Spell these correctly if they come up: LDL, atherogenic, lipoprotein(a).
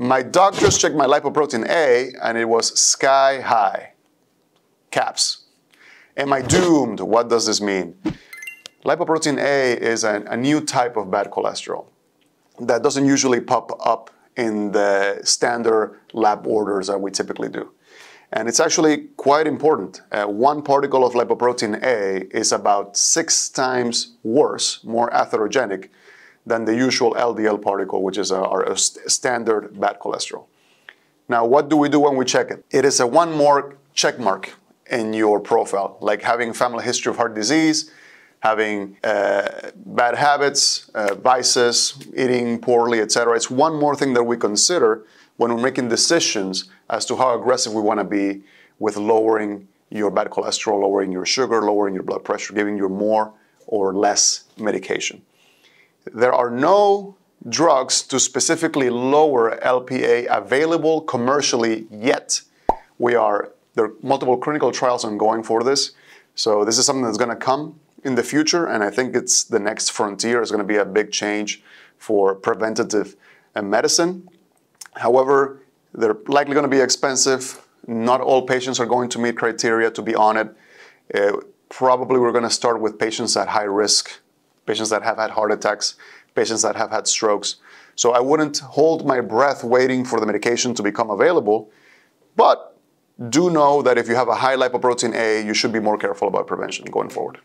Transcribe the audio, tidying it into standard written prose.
My doctors checked my lipoprotein(a) and it was sky high. Caps. Am I doomed? What does this mean? Lipoprotein(a) is a new type of bad cholesterol that doesn't usually pop up in the standard lab orders that we typically do. And it's actually quite important. One particle of lipoprotein(a) is about 6 times worse, more atherogenic, than the usual LDL particle, which is our standard bad cholesterol. Now, what do we do when we check it? It is one more check mark in your profile, like having family history of heart disease, having bad habits, vices, eating poorly, etc. It's one more thing that we consider when we're making decisions as to how aggressive we want to be with lowering your bad cholesterol, lowering your sugar, lowering your blood pressure, giving you more or less medication. There are no drugs to specifically lower LPA available commercially yet. There are multiple clinical trials ongoing for this. So this is something that's going to come in the future, and I think it's the next frontier. It's going to be a big change for preventative medicine. However, they're likely going to be expensive. Not all patients are going to meet criteria to be on it. Probably we're going to start with patients at high risk, patients that have had heart attacks, patients that have had strokes. So I wouldn't hold my breath waiting for the medication to become available, but do know that if you have a high lipoprotein(a), you should be more careful about prevention going forward.